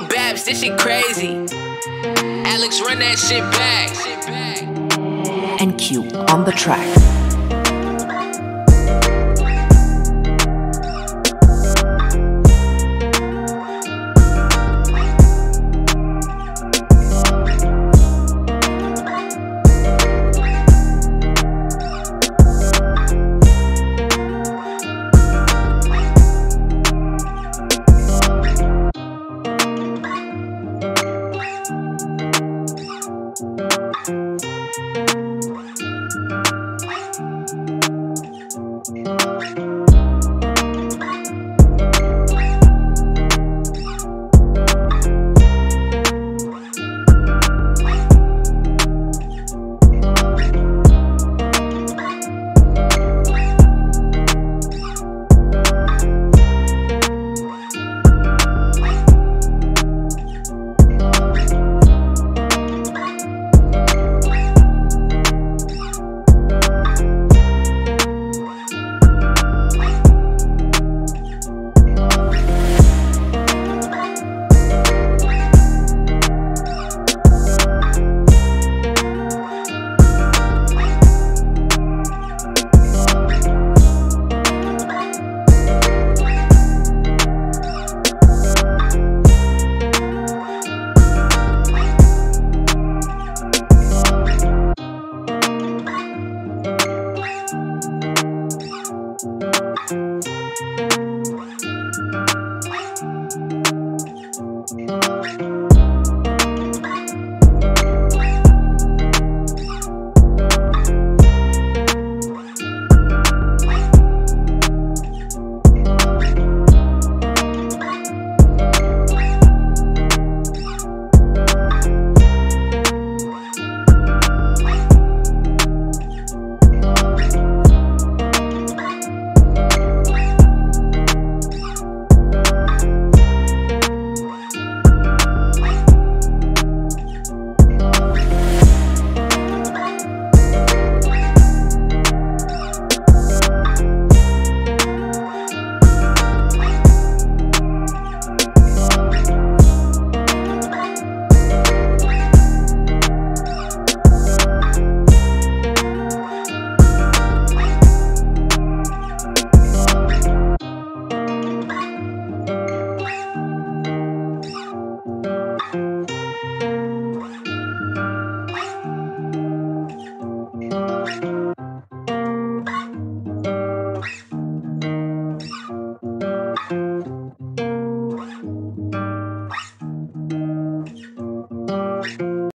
yo, Babs, this shit crazy. Alex, run that shit back. ENCUE on the track.